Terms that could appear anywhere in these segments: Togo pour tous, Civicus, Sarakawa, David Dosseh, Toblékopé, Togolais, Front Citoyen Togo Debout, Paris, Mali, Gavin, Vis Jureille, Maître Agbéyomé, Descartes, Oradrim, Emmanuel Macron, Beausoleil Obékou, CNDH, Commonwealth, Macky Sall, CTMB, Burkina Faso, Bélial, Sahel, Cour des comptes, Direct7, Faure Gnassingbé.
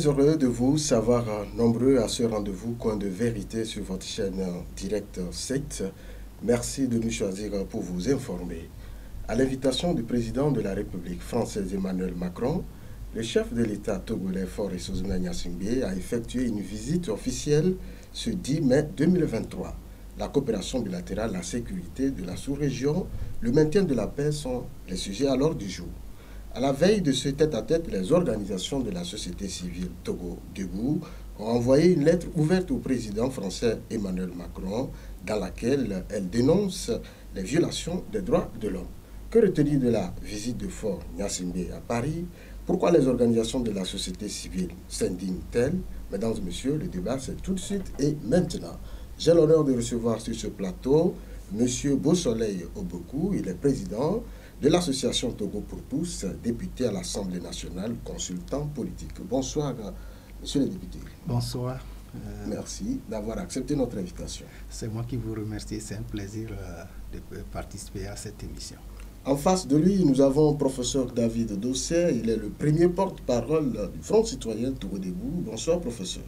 très heureux de vous savoir nombreux à ce rendez-vous Coin de vérité sur votre chaîne Direct7. Merci de nous choisir pour vous informer. À l'invitation du président de la République française Emmanuel Macron, le chef de l'État togolais Faure Gnassingbé a effectué une visite officielle ce 10 mai 2023. La coopération bilatérale, la sécurité de la sous-région, le maintien de la paix sont les sujets à l'ordre du jour. À la veille de ce tête-à-tête, les organisations de la société civile Togo Debout ont envoyé une lettre ouverte au président français Emmanuel Macron dans laquelle elle dénonce les violations des droits de l'homme. Que retenir de la visite de Faure Gnassingbé à Paris? Pourquoi les organisations de la société civile s'indignent-elles? Mesdames et messieurs, le débat c'est tout de suite et maintenant. J'ai l'honneur de recevoir sur ce plateau M. Beausoleil Obékou. Il est président de l'association Togo pour tous, député à l'Assemblée nationale, consultant politique. Bonsoir, monsieur le député. Bonsoir. Merci d'avoir accepté notre invitation. C'est moi qui vous remercie, c'est un plaisir de participer à cette émission. En face de lui, nous avons le professeur David Dosseh. Il est le premier porte-parole du Front Citoyen Togo Debout. Bonsoir, professeur.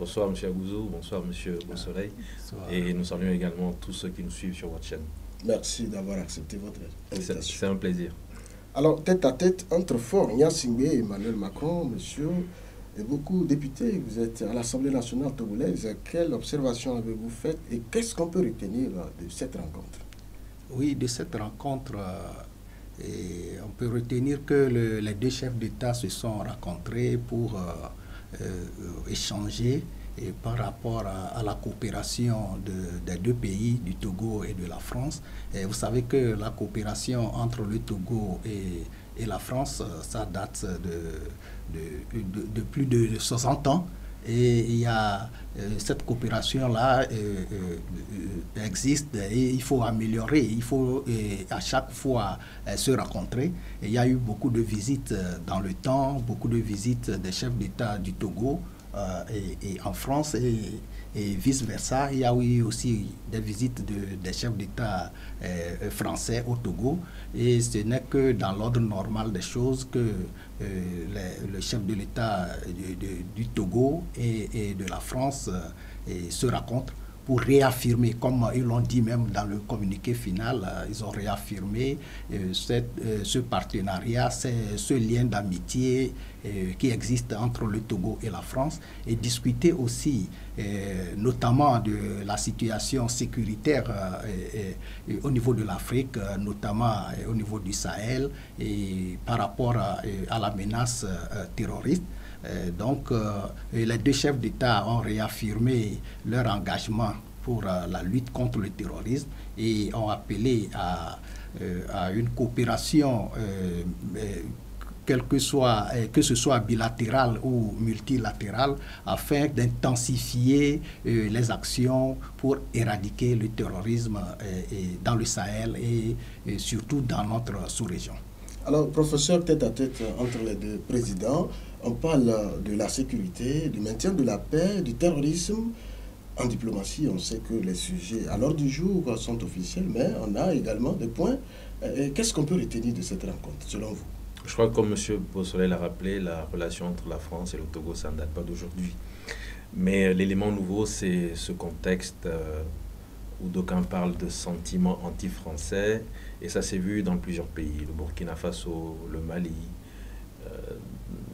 Bonsoir, monsieur Agouzou. Bonsoir, monsieur Beausoleil. Bonsoir. Et nous saluons également tous ceux qui nous suivent sur votre chaîne. Merci d'avoir accepté votre invitation. C'est un plaisir. Alors, tête à tête, entre Faure Gnassingbé et Emmanuel Macron, monsieur, et beaucoup de députés, vous êtes à l'Assemblée nationale togolaise. Quelle observation avez-vous faite et qu'est-ce qu'on peut retenir de cette rencontre? Oui, de cette rencontre, on peut retenir que les deux chefs d'État se sont rencontrés pour échanger et par rapport à la coopération des deux pays, du Togo et de la France. Et vous savez que la coopération entre le Togo et la France, ça date de plus de 60 ans. Et il y a cette coopération-là existe et il faut améliorer, il faut à chaque fois se rencontrer. Et il y a eu beaucoup de visites dans le temps, beaucoup de visites des chefs d'État du Togo et en France et vice-versa. Il y a eu aussi des visites des chefs d'État français au Togo. Et ce n'est que dans l'ordre normal des choses que le chef de l'État du Togo et de la France se rencontrent pour réaffirmer, comme ils l'ont dit même dans le communiqué final, ils ont réaffirmé ce partenariat, ce lien d'amitié qui existe entre le Togo et la France, et discuter aussi notamment de la situation sécuritaire au niveau de l'Afrique, notamment au niveau du Sahel, et par rapport à la menace terroriste. Donc, les deux chefs d'État ont réaffirmé leur engagement pour la lutte contre le terrorisme et ont appelé à une coopération, quelle que soit, que ce soit bilatérale ou multilatérale, afin d'intensifier les actions pour éradiquer le terrorisme dans le Sahel et surtout dans notre sous-région. Alors, professeur, tête à tête entre les deux présidents, on parle de la sécurité, du maintien de la paix, du terrorisme. En diplomatie, on sait que les sujets à l'ordre du jour sont officiels, mais on a également des points. Qu'est-ce qu'on peut retenir de cette rencontre, selon vous? Je crois que comme M. Beausoleil l'a rappelé, la relation entre la France et le Togo, ça ne date pas d'aujourd'hui. Mais l'élément nouveau, c'est ce contexte où d'aucuns parlent de sentiments anti-français, et ça s'est vu dans plusieurs pays, le Burkina Faso, le Mali.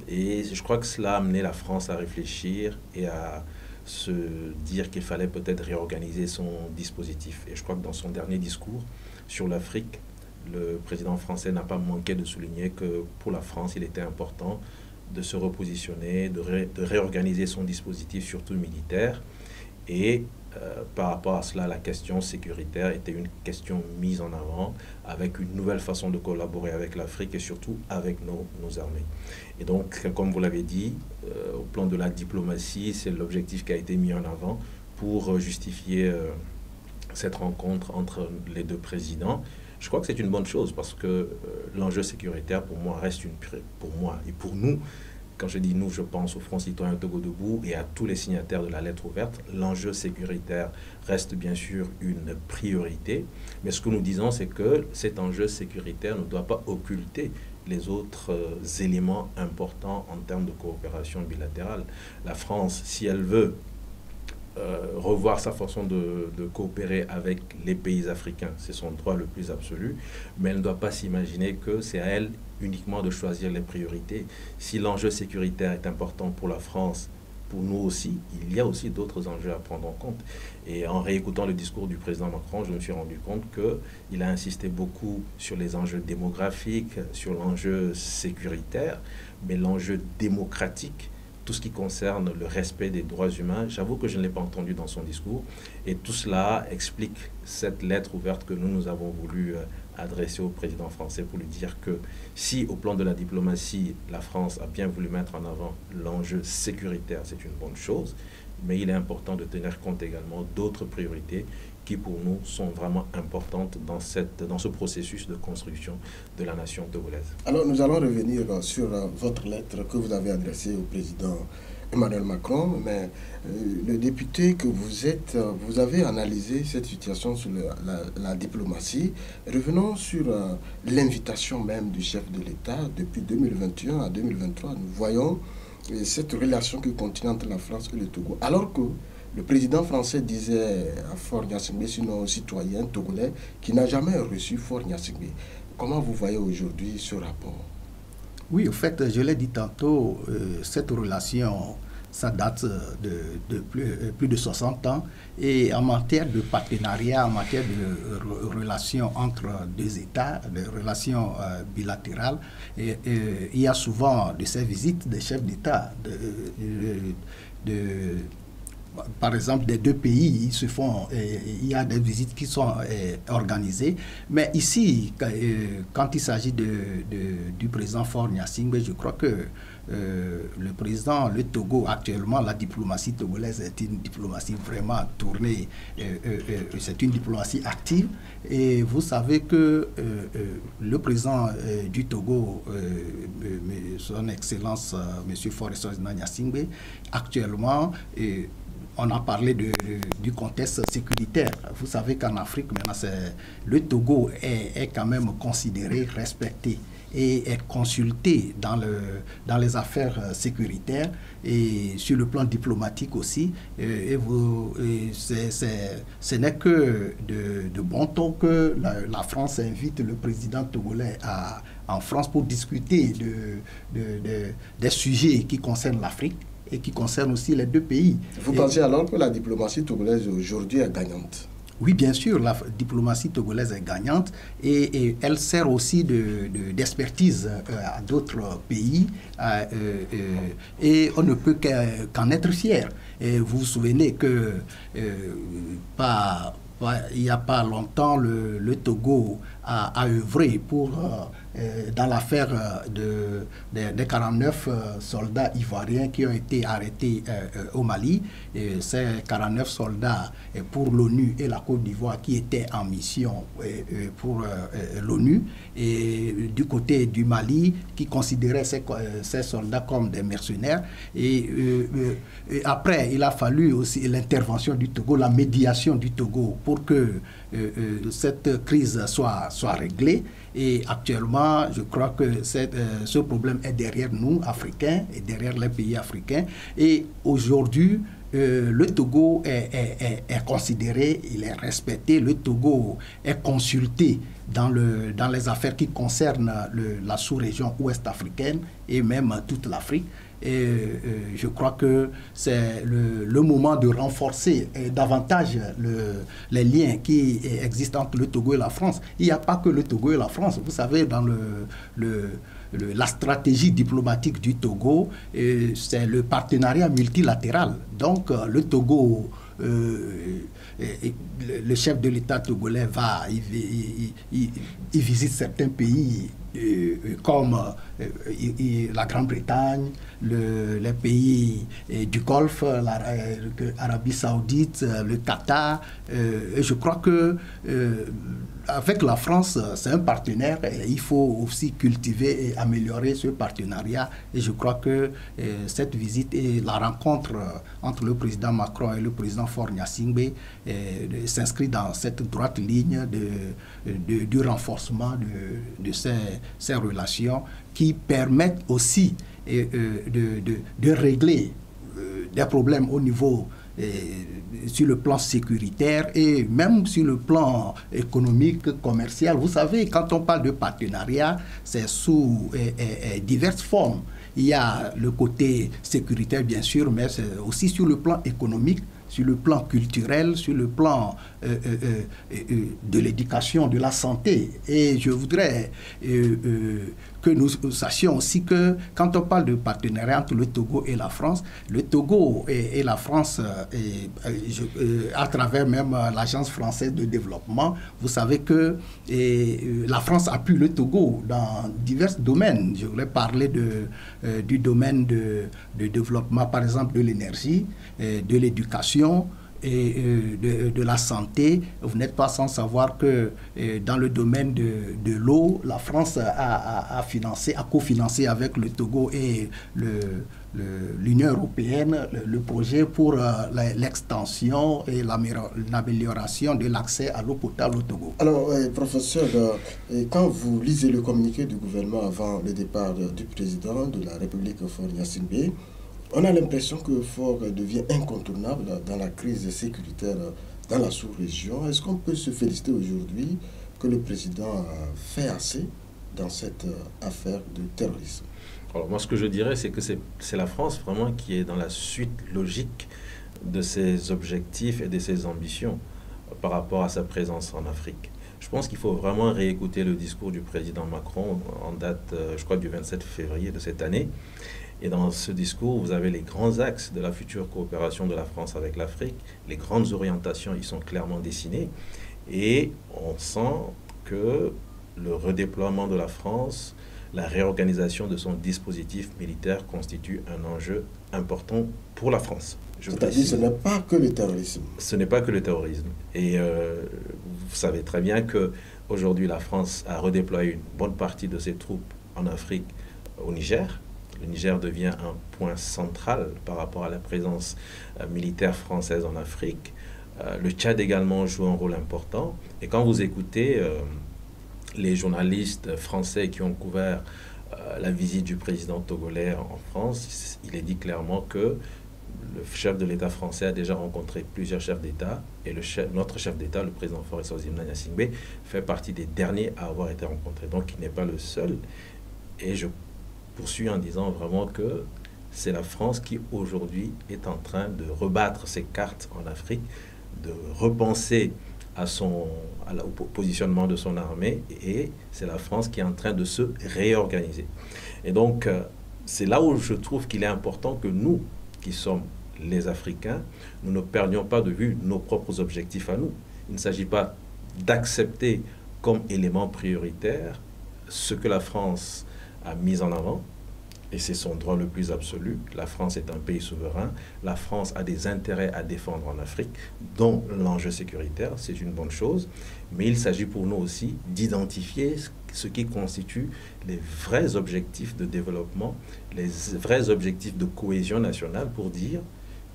Et je crois que cela a amené la France à réfléchir et à se dire qu'il fallait peut-être réorganiser son dispositif. Et je crois que dans son dernier discours sur l'Afrique, le président français n'a pas manqué de souligner que pour la France, il était important de se repositionner, de réorganiser son dispositif, surtout militaire. Et par rapport à cela, la question sécuritaire était une question mise en avant avec une nouvelle façon de collaborer avec l'Afrique et surtout avec nos armées. Et donc, comme vous l'avez dit, au plan de la diplomatie, c'est l'objectif qui a été mis en avant pour justifier cette rencontre entre les deux présidents. Je crois que c'est une bonne chose parce que l'enjeu sécuritaire, pour moi, reste pour moi et pour nous, Quand je dis nous, je pense au Front Citoyen Togo Debout et à tous les signataires de la lettre ouverte. L'enjeu sécuritaire reste bien sûr une priorité, mais ce que nous disons, c'est que cet enjeu sécuritaire ne doit pas occulter les autres éléments importants en termes de coopération bilatérale. La France, si elle veut revoir sa façon de coopérer avec les pays africains, c'est son droit le plus absolu, mais elle ne doit pas s'imaginer que c'est à elle uniquement de choisir les priorités. Si l'enjeu sécuritaire est important pour la France, pour nous aussi, il y a aussi d'autres enjeux à prendre en compte. Et en réécoutant le discours du président Macron, je me suis rendu compte qu'il a insisté beaucoup sur les enjeux démographiques, sur l'enjeu sécuritaire, mais l'enjeu démocratique, tout ce qui concerne le respect des droits humains, j'avoue que je ne l'ai pas entendu dans son discours. Et tout cela explique cette lettre ouverte que nous avons voulu adressé au président français pour lui dire que si au plan de la diplomatie, la France a bien voulu mettre en avant l'enjeu sécuritaire, c'est une bonne chose, mais il est important de tenir compte également d'autres priorités qui pour nous sont vraiment importantes dans, ce processus de construction de la nation togolaise. Alors nous allons revenir sur votre lettre que vous avez adressée au président Emmanuel Macron, mais le député que vous êtes, vous avez analysé cette situation sur la diplomatie. Revenons sur l'invitation même du chef de l'État. Depuis 2021 à 2023, nous voyons cette relation qui continue entre la France et le Togo. Alors que le président français disait à Faure Gnassingbé, sinon aux citoyens togolais, qui n'a jamais reçu Faure Gnassingbé. Comment vous voyez aujourd'hui ce rapport? Oui, au fait, je l'ai dit tantôt, cette relation, ça date de plus de 60 ans. Et en matière de partenariat, en matière de relations entre deux États, de relations bilatérales, et il y a souvent de ces visites des chefs d'État, par exemple, des deux pays, ils se font, il y a des visites qui sont organisées. Mais ici, quand il s'agit du président Faure Gnassingbé, je crois que le Togo actuellement, la diplomatie togolaise est une diplomatie vraiment tournée, c'est une diplomatie active. Et vous savez que le président du Togo, son Excellence M. Faure Gnassingbé, actuellement, on a parlé du contexte sécuritaire. Vous savez qu'en Afrique, maintenant, le Togo est quand même considéré, respecté et est consulté dans les affaires sécuritaires et sur le plan diplomatique aussi. Ce n'est que de bon ton que la France invite le président togolais en France pour discuter des sujets qui concernent l'Afrique et qui concerne aussi les deux pays. Vous pensez alors que la diplomatie togolaise aujourd'hui est gagnante? Oui, bien sûr, la diplomatie togolaise est gagnante et elle sert aussi d'expertise à d'autres pays et on ne peut qu'en être fier. Et vous vous souvenez que il n'y a pas longtemps, le Togo a œuvré dans l'affaire des 49 soldats ivoiriens qui ont été arrêtés au Mali. Et ces 49 soldats pour l'ONU et la Côte d'Ivoire qui étaient en mission pour l'ONU. Et du côté du Mali, qui considérait ces soldats comme des mercenaires. Et après, il a fallu aussi l'intervention du Togo, la médiation du Togo pour que cette crise soit réglée. Et actuellement, je crois que ce problème est derrière nous, Africains, et derrière les pays africains. Et aujourd'hui, le Togo est considéré, il est respecté, le Togo est consulté dans les affaires qui concernent la sous-région ouest-africaine et même toute l'Afrique. Je crois que c'est le moment de renforcer davantage les liens qui existent entre le Togo et la France. Il n'y a pas que le Togo et la France. Vous savez, dans la stratégie diplomatique du Togo, c'est le partenariat multilatéral. Donc, le Togo... le chef de l'État togolais va, il visite certains pays comme la Grande-Bretagne, les pays du Golfe, l'Arabie Saoudite, le Qatar. Je crois que avec la France, c'est un partenaire et il faut aussi cultiver et améliorer ce partenariat. Et je crois que cette visite et la rencontre entre le président Macron et le président Faure Gnassingbé s'inscrit dans cette droite ligne du renforcement de ces relations qui permettent aussi de régler des problèmes au niveau sur le plan sécuritaire et même sur le plan économique, commercial. Vous savez, quand on parle de partenariat, c'est sous diverses formes. Il y a le côté sécuritaire, bien sûr, mais c'est aussi sur le plan économique, sur le plan culturel, sur le plan de l'éducation, de la santé. Et je voudrais que nous sachions aussi que quand on parle de partenariat entre le Togo et la France, le Togo et la France, à travers même l'Agence française de développement, vous savez que la France appuie le Togo dans divers domaines. Je voulais parler du domaine de développement, par exemple de l'énergie, de l'éducation, et de la santé. Vous n'êtes pas sans savoir que dans le domaine de l'eau, la France a financé, a cofinancé avec le Togo et l'Union européenne le projet pour l'extension et l'amélioration de l'accès à l'eau potable au Togo. Alors, professeur, quand vous lisez le communiqué du gouvernement avant le départ du président de la République, Faure Gnassingbé, on a l'impression que Faure devient incontournable dans la crise sécuritaire dans la sous-région. Est-ce qu'on peut se féliciter aujourd'hui que le président a fait assez dans cette affaire de terrorisme? Alors moi, ce que je dirais, c'est que c'est la France vraiment qui est dans la suite logique de ses objectifs et de ses ambitions par rapport à sa présence en Afrique. Je pense qu'il faut vraiment réécouter le discours du président Macron en date, je crois, du 27 février de cette année. Et dans ce discours, vous avez les grands axes de la future coopération de la France avec l'Afrique. Les grandes orientations y sont clairement dessinées. Et on sent que le redéploiement de la France, la réorganisation de son dispositif militaire constitue un enjeu important pour la France. C'est-à-dire, ce n'est pas que le terrorisme. Ce n'est pas que le terrorisme. Et vous savez très bien qu'aujourd'hui, la France a redéployé une bonne partie de ses troupes en Afrique, au Niger. Le Niger devient un point central par rapport à la présence militaire française en Afrique. Le Tchad également joue un rôle important. Et quand vous écoutez les journalistes français qui ont couvert la visite du président togolais en France, il est dit clairement que le chef de l'État français a déjà rencontré plusieurs chefs d'État. Et notre chef d'État, le président Faure Gnassingbé, fait partie des derniers à avoir été rencontrés. Donc il n'est pas le seul. Et je poursuit en disant vraiment que c'est la France qui aujourd'hui est en train de rebattre ses cartes en Afrique, de repenser au positionnement de son armée, et c'est la France qui est en train de se réorganiser. Et donc c'est là où je trouve qu'il est important que nous, qui sommes les Africains, nous ne perdions pas de vue nos propres objectifs à nous. Il ne s'agit pas d'accepter comme élément prioritaire ce que la France a mis en avant, et c'est son droit le plus absolu. La France est un pays souverain, la France a des intérêts à défendre en Afrique, dont l'enjeu sécuritaire, c'est une bonne chose, mais il s'agit pour nous aussi d'identifier ce qui constitue les vrais objectifs de développement, les vrais objectifs de cohésion nationale pour dire,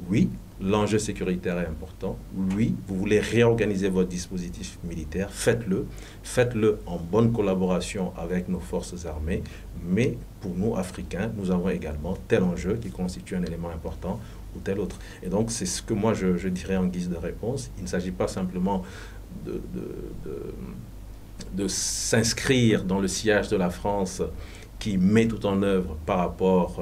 oui, l'enjeu sécuritaire est important, oui, vous voulez réorganiser votre dispositif militaire, faites-le. Faites-le en bonne collaboration avec nos forces armées. Mais pour nous, Africains, nous avons également tel enjeu qui constitue un élément important ou tel autre. Et donc, c'est ce que moi, je dirais en guise de réponse. Il ne s'agit pas simplement de s'inscrire dans le sillage de la France qui met tout en œuvre par rapport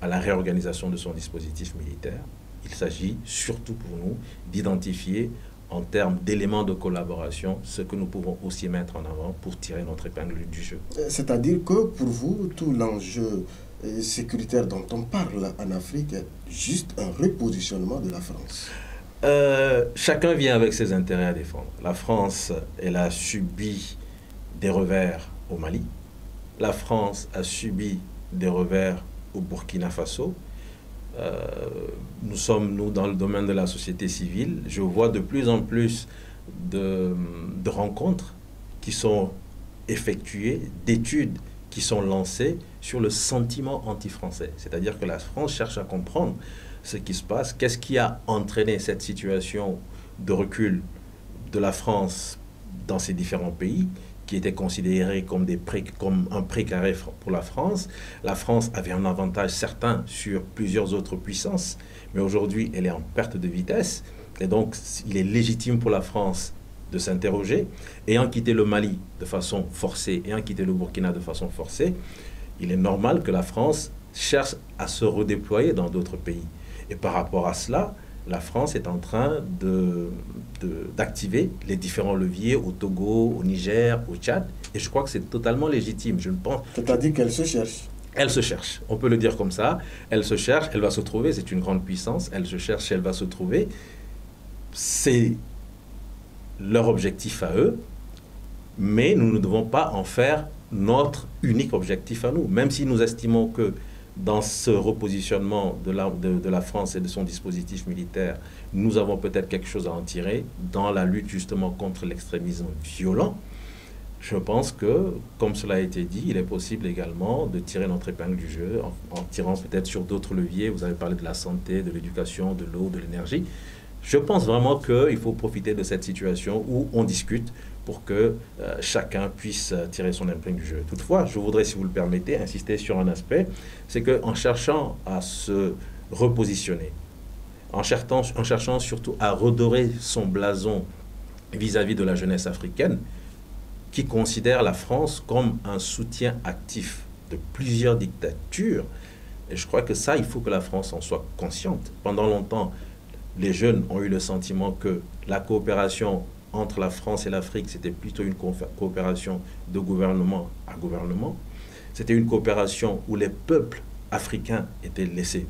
à la réorganisation de son dispositif militaire. Il s'agit surtout pour nous d'identifier en termes d'éléments de collaboration ce que nous pouvons aussi mettre en avant pour tirer notre épingle du jeu. C'est-à-dire que pour vous, tout l'enjeu sécuritaire dont on parle en Afrique est juste un repositionnement de la France. Chacun vient avec ses intérêts à défendre. La France, elle a subi des revers au Mali. La France a subi des revers au Burkina Faso. Nous sommes, nous, dans le domaine de la société civile. Je vois de plus en plus de rencontres qui sont effectuées, d'études qui sont lancées sur le sentiment anti-français. C'est-à-dire que la France cherche à comprendre ce qui se passe, qu'est-ce qui a entraîné cette situation de recul de la France dans ces différents pays, qui étaient considérés comme, un précaré pour la France. La France avait un avantage certain sur plusieurs autres puissances, mais aujourd'hui, elle est en perte de vitesse. Et donc, il est légitime pour la France de s'interroger. Ayant quitté le Mali de façon forcée, ayant quitté le Burkina de façon forcée, il est normal que la France cherche à se redéployer dans d'autres pays. Et par rapport à cela, la France est en train d'activer les différents leviers au Togo, au Niger, au Tchad. Et je crois que c'est totalement légitime. Je ne pense... C'est-à-dire qu'elle se cherche. Elle se cherche. On peut le dire comme ça. Elle se cherche, elle va se trouver. C'est une grande puissance. Elle se cherche, elle va se trouver. C'est leur objectif à eux. Mais nous ne devons pas en faire notre unique objectif à nous. Même si nous estimons que dans ce repositionnement de la France et de son dispositif militaire, nous avons peut-être quelque chose à en tirer dans la lutte justement contre l'extrémisme violent. Je pense que, comme cela a été dit, il est possible également de tirer notre épingle du jeu en tirant peut-être sur d'autres leviers. Vous avez parlé de la santé, de l'éducation, de l'eau, de l'énergie. Je pense vraiment qu'il faut profiter de cette situation où on discute pour que chacun puisse tirer son imprimerie du jeu. Toutefois, je voudrais, si vous le permettez, insister sur un aspect, c'est qu'en cherchant à se repositionner, en cherchant surtout à redorer son blason vis-à-vis de la jeunesse africaine, qui considère la France comme un soutien actif de plusieurs dictatures, et je crois que ça, il faut que la France en soit consciente. Pendant longtemps, les jeunes ont eu le sentiment que la coopération entre la France et l'Afrique, c'était plutôt une coopération de gouvernement à gouvernement. C'était une coopération où les peuples africains étaient laissés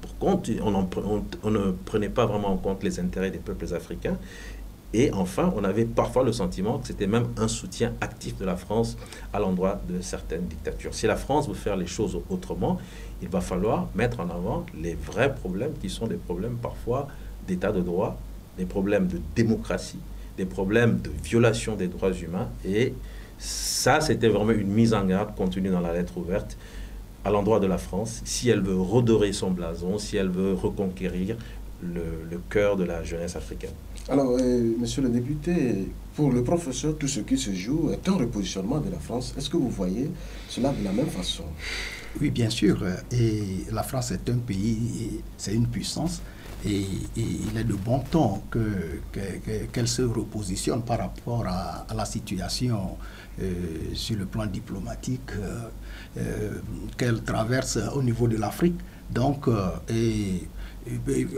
pour compte. On ne prenait pas vraiment en compte les intérêts des peuples africains. Et enfin, on avait parfois le sentiment que c'était même un soutien actif de la France à l'endroit de certaines dictatures. Si la France veut faire les choses autrement, il va falloir mettre en avant les vrais problèmes qui sont des problèmes parfois d'état de droit, des problèmes de démocratie, des problèmes de violation des droits humains. Et ça, c'était vraiment une mise en garde contenue dans la lettre ouverte à l'endroit de la France. Si elle veut redorer son blason, si elle veut reconquérir le cœur de la jeunesse africaine. Alors, monsieur le député, pour le professeur, tout ce qui se joue est un repositionnement de la France. Est-ce que vous voyez cela de la même façon? Oui, bien sûr. Et la France est un pays, c'est une puissance. Et il est de bon temps qu'elle se repositionne par rapport à la situation sur le plan diplomatique qu'elle traverse au niveau de l'Afrique. Donc,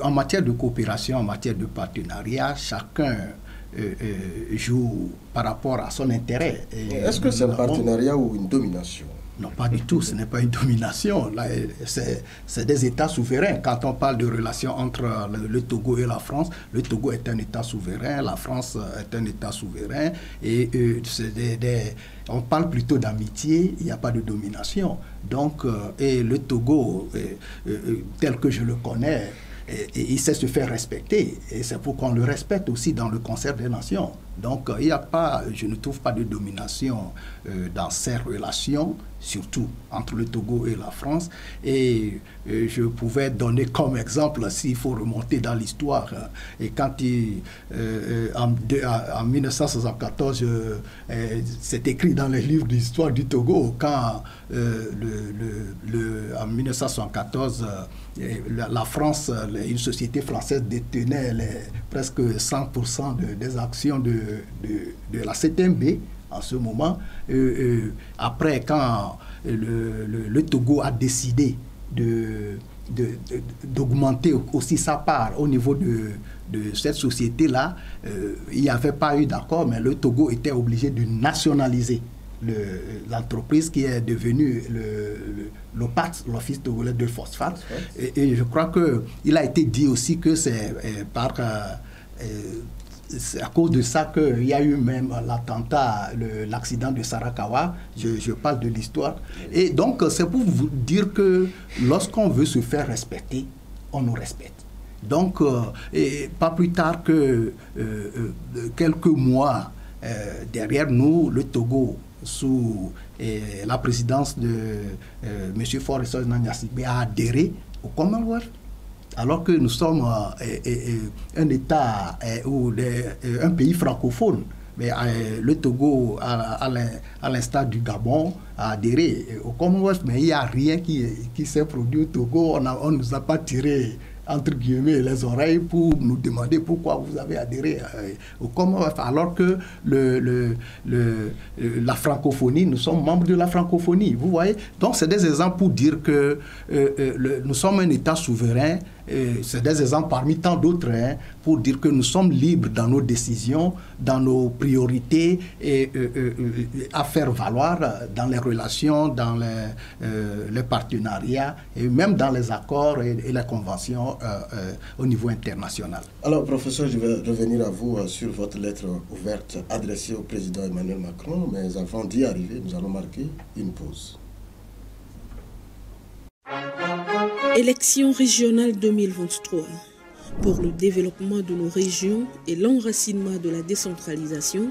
en matière de coopération, en matière de partenariat, chacun joue par rapport à son intérêt. Est-ce que c'est un partenariat ou une domination? Non, pas du tout. Ce n'est pas une domination. C'est des États souverains. Quand on parle de relations entre le Togo et la France, le Togo est un État souverain, la France est un État souverain. Et on parle plutôt d'amitié, il n'y a pas de domination. Donc, et le Togo, tel que je le connais, il sait se faire respecter. Et c'est pour qu'on le respecte aussi dans le concert des nations. Donc, il n'y a pas, je ne trouve pas de domination dans ces relations, surtout entre le Togo et la France. Et je pouvais donner comme exemple, s'il faut remonter dans l'histoire, et quand en 1974, c'est écrit dans les livres d'histoire du Togo, quand en 1974, la France, une société française détenait presque 100% des actions de la CTMB en ce moment. Après, quand le Togo a décidé d'augmenter aussi sa part au niveau de cette société-là, il n'y avait pas eu d'accord, mais le Togo était obligé de nationaliser l'entreprise qui est devenue l'OPAT, l'Office Togolais de Phosphate. Et je crois qu'il a été dit aussi que c'est par... C'est à cause de ça qu'il y a eu même l'attentat, l'accident de Sarakawa. Je parle de l'histoire. Et donc, c'est pour vous dire que lorsqu'on veut se faire respecter, on nous respecte. Donc, et pas plus tard que quelques mois derrière nous, le Togo, sous la présidence de M. Faure Gnassingbé, a adhéré au Commonwealth, alors que nous sommes un État ou un pays francophone. Mais le Togo, à l'instar du Gabon, a adhéré au Commonwealth, mais il n'y a rien qui s'est produit au Togo. On ne nous a pas tiré, entre guillemets, les oreilles pour nous demander pourquoi vous avez adhéré au Commonwealth, alors que la francophonie, nous sommes membres de la francophonie, vous voyez. Donc c'est des exemples pour dire que nous sommes un État souverain, c'est des exemples parmi tant d'autres, hein, pour dire que nous sommes libres dans nos décisions, dans nos priorités et, à faire valoir dans les relations, dans les partenariats et même dans les accords et les conventions au niveau international. Alors professeur, je vais revenir à vous sur votre lettre ouverte adressée au président Emmanuel Macron, mais avant d'y arriver, nous allons marquer une pause. Élections régionales 2023. Pour le développement de nos régions et l'enracinement de la décentralisation,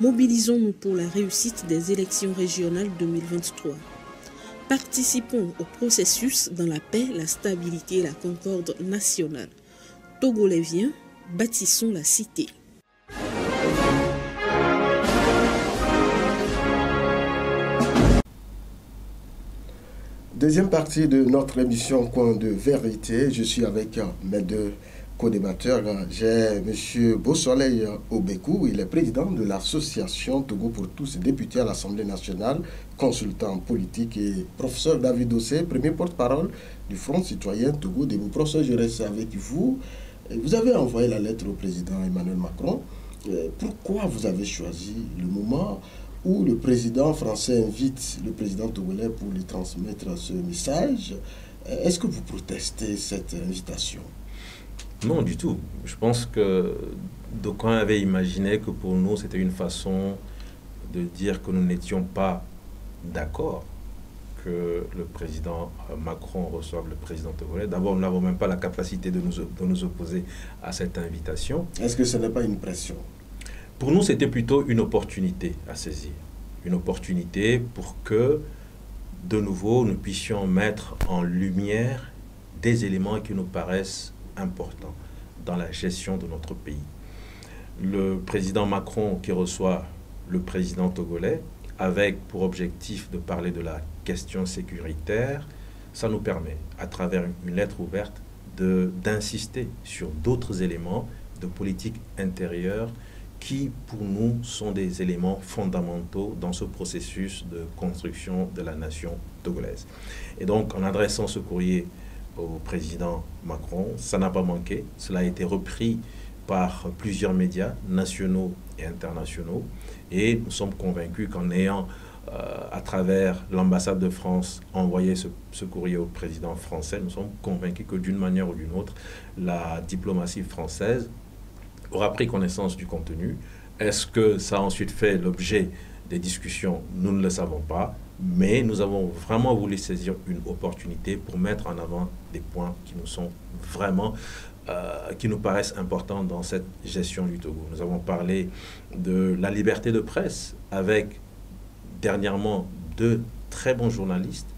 mobilisons-nous pour la réussite des élections régionales 2023. Participons au processus dans la paix, la stabilité et la concorde nationale. Togolais viens, bâtissons la cité. Deuxième partie de notre émission Coin de vérité, je suis avec mes deux co-débatteurs. J'ai M. Beausoleil Obékou, il est président de l'association Togo pour tous, député à l'Assemblée nationale, consultant politique, et professeur David Dosseh, premier porte-parole du Front Citoyen Togo Debout. Professeur, je reste avec vous. Vous avez envoyé la lettre au président Emmanuel Macron. Pourquoi vous avez choisi le moment où le président français invite le président togolais pour lui transmettre ce message? Est-ce que vous protestez cette invitation? Non, du tout. Je pense que d'aucuns avaient imaginé que pour nous, c'était une façon de dire que nous n'étions pas d'accord que le président Macron reçoive le président togolais. D'abord, nous n'avons même pas la capacité de nous opposer à cette invitation. Est-ce que ce n'est pas une pression? Pour nous, c'était plutôt une opportunité à saisir. Une opportunité pour que, de nouveau, nous puissions mettre en lumière des éléments qui nous paraissent importants dans la gestion de notre pays. Le président Macron qui reçoit le président togolais, avec pour objectif de parler de la question sécuritaire, ça nous permet, à travers une lettre ouverte, d'insister sur d'autres éléments de politique intérieure qui, pour nous, sont des éléments fondamentaux dans ce processus de construction de la nation togolaise. Et donc, en adressant ce courrier au président Macron, ça n'a pas manqué. Cela a été repris par plusieurs médias nationaux et internationaux. Et nous sommes convaincus qu'en ayant, à travers l'ambassade de France, envoyé ce courrier au président français, nous sommes convaincus que, d'une manière ou d'une autre, la diplomatie française aura pris connaissance du contenu. Est-ce que ça a ensuite fait l'objet des discussions? Nous ne le savons pas, mais nous avons vraiment voulu saisir une opportunité pour mettre en avant des points qui nous sont vraiment, qui nous paraissent importants dans cette gestion du Togo. Nous avons parlé de la liberté de presse avec, dernièrement, deux très bons journalistes,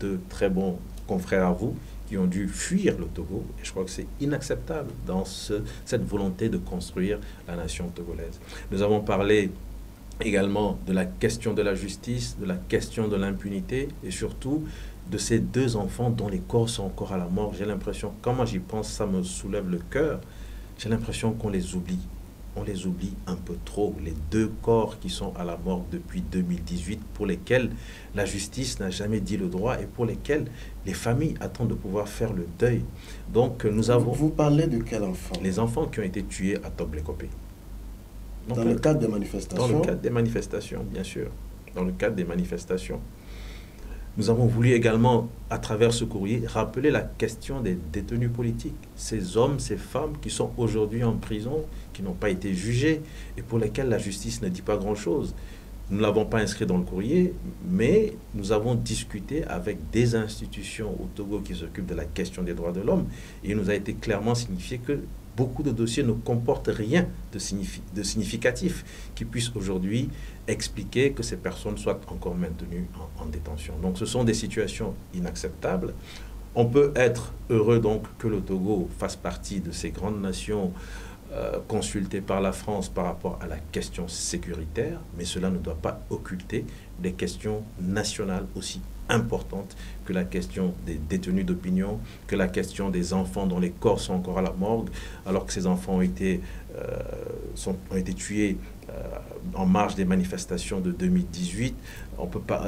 deux très bons confrères à vous, qui ont dû fuir le Togo. Et je crois que c'est inacceptable dans cette volonté de construire la nation togolaise. Nous avons parlé également de la question de la justice, de la question de l'impunité et surtout de ces deux enfants dont les corps sont encore à la mort. J'ai l'impression, quand moi j'y pense, ça me soulève le cœur. J'ai l'impression qu'on les oublie. On les oublie un peu trop. Les deux corps qui sont à la mort depuis 2018, pour lesquels la justice n'a jamais dit le droit et pour lesquels les familles attendent de pouvoir faire le deuil. Donc nous avons... Vous parlez de quels enfants? Les enfants qui ont été tués à Toblékopé. Dans le cadre des manifestations? Dans le cadre des manifestations, bien sûr. Dans le cadre des manifestations. Nous avons voulu également, à travers ce courrier, rappeler la question des détenus politiques. Ces hommes, ces femmes qui sont aujourd'hui en prison, qui n'ont pas été jugés et pour lesquels la justice ne dit pas grand-chose. Nous ne l'avons pas inscrit dans le courrier, mais nous avons discuté avec des institutions au Togo qui s'occupent de la question des droits de l'homme. Et il nous a été clairement signifié que beaucoup de dossiers ne comportent rien de significatif qui puisse aujourd'hui expliquer que ces personnes soient encore maintenues en détention. Donc ce sont des situations inacceptables. On peut être heureux donc que le Togo fasse partie de ces grandes nations consultées par la France par rapport à la question sécuritaire, mais cela ne doit pas occulter des questions nationales aussi importantes que la question des détenus d'opinion, que la question des enfants dont les corps sont encore à la morgue, alors que ces enfants ont été tués en marge des manifestations de 2018. On peut pas,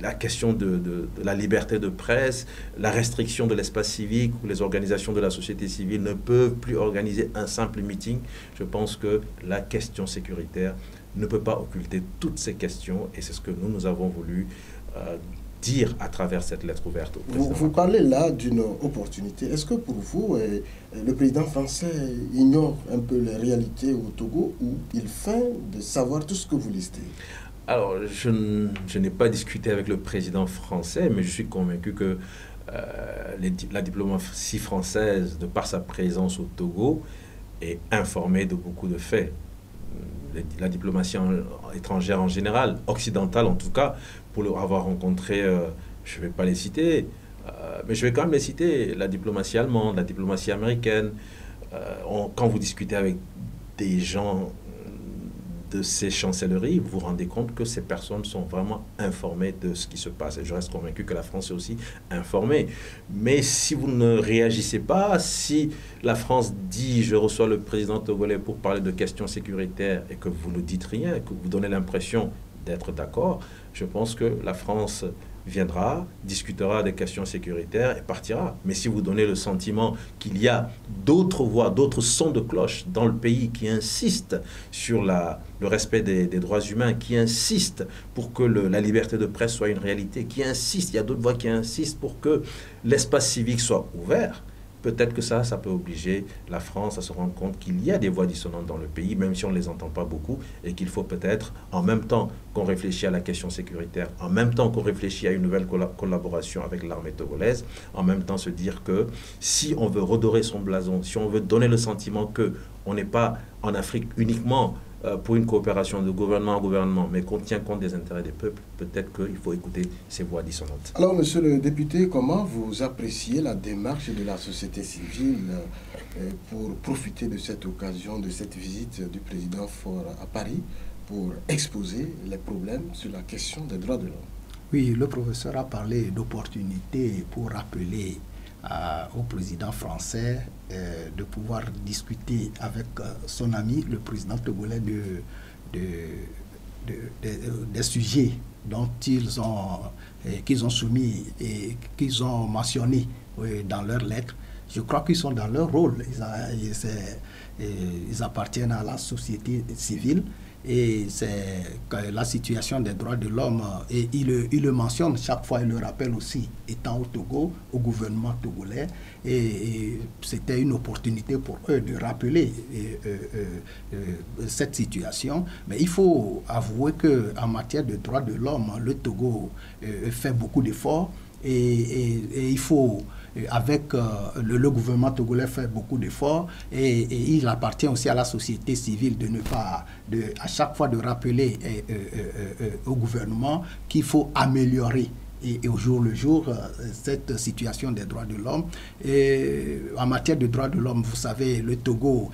la question de la liberté de presse, la restriction de l'espace civique où les organisations de la société civile ne peuvent plus organiser un simple meeting. Je pense que la question sécuritaire ne peut pas occulter toutes ces questions et c'est ce que nous avons voulu dire à travers cette lettre ouverte au président. Vous parlez là d'une opportunité. Est-ce que pour vous, le président français ignore un peu les réalités au Togo ou il feint de savoir tout ce que vous listez? Alors, je n'ai pas discuté avec le président français, mais je suis convaincu que la diplomatie française, de par sa présence au Togo, est informée de beaucoup de faits. La diplomatie étrangère en général, occidentale en tout cas, pour avoir rencontré, je ne vais pas les citer, mais je vais quand même les citer, la diplomatie allemande, la diplomatie américaine. Quand vous discutez avec des gens de ces chancelleries, vous vous rendez compte que ces personnes sont vraiment informées de ce qui se passe. Et je reste convaincu que la France est aussi informée. Mais si vous ne réagissez pas, si la France dit « je reçois le président togolais pour parler de questions sécuritaires » et que vous ne dites rien, que vous donnez l'impression d'être d'accord, je pense que la France viendra, discutera des questions sécuritaires et partira. Mais si vous donnez le sentiment qu'il y a d'autres voix, d'autres sons de cloche dans le pays qui insistent sur le respect des droits humains, qui insistent pour que la liberté de presse soit une réalité, qui insistent, il y a d'autres voix qui insistent pour que l'espace civique soit ouvert, peut-être que ça peut obliger la France à se rendre compte qu'il y a des voix dissonantes dans le pays, même si on ne les entend pas beaucoup, et qu'il faut peut-être, en même temps qu'on réfléchit à la question sécuritaire, en même temps qu'on réfléchit à une nouvelle collaboration avec l'armée togolaise, en même temps se dire que si on veut redorer son blason, si on veut donner le sentiment qu'on n'est pas en Afrique uniquement pour une coopération de gouvernement en gouvernement, mais qu'on tient compte des intérêts des peuples, peut-être qu'il faut écouter ces voix dissonantes. Alors, monsieur le député, comment vous appréciez la démarche de la société civile pour profiter de cette occasion, de cette visite du président Faure à Paris, pour exposer les problèmes sur la question des droits de l'homme? Oui, le professeur a parlé d'opportunités pour rappeler au président français de pouvoir discuter avec son ami, le président togolais, des sujets dont qu'ils ont soumis et qu'ils ont mentionnés dans leur lettre. Je crois qu'ils sont dans leur rôle. Ils appartiennent à la société civile. Et c'est la situation des droits de l'homme, et il le mentionne chaque fois, il le rappelle aussi, étant au Togo, au gouvernement togolais, et c'était une opportunité pour eux de rappeler cette situation. Mais il faut avouer qu'en matière de droits de l'homme, le Togo fait beaucoup d'efforts, et il faut... Avec le gouvernement togolais fait beaucoup d'efforts et il appartient aussi à la société civile de ne pas, à chaque fois de rappeler au gouvernement qu'il faut améliorer et au jour le jour cette situation des droits de l'homme. En matière de droits de l'homme, vous savez, le Togo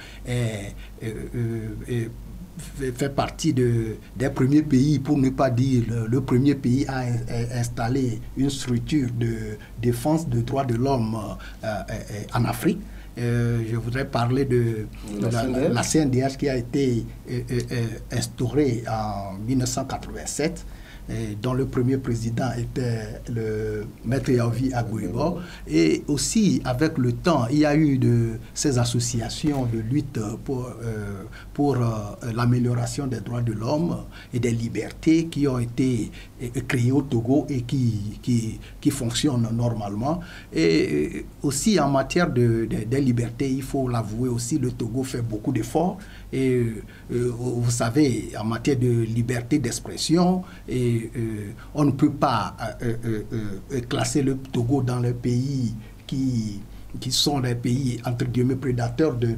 fait partie des premiers pays, pour ne pas dire le premier pays à installer une structure de défense des droits de l'homme en Afrique. Je voudrais parler de la CNDH qui a été instaurée en 1987. Dont le premier président était le Maître Agbéyomé. Et aussi, avec le temps, il y a eu ces associations de lutte pour l'amélioration des droits de l'homme et des libertés qui ont été créées au Togo et qui fonctionnent normalement. Et aussi, en matière des libertés, il faut l'avouer aussi, le Togo fait beaucoup d'efforts. Et vous savez, en matière de liberté d'expression, on ne peut pas classer le Togo dans les pays qui qui sont des pays, entre guillemets, prédateurs des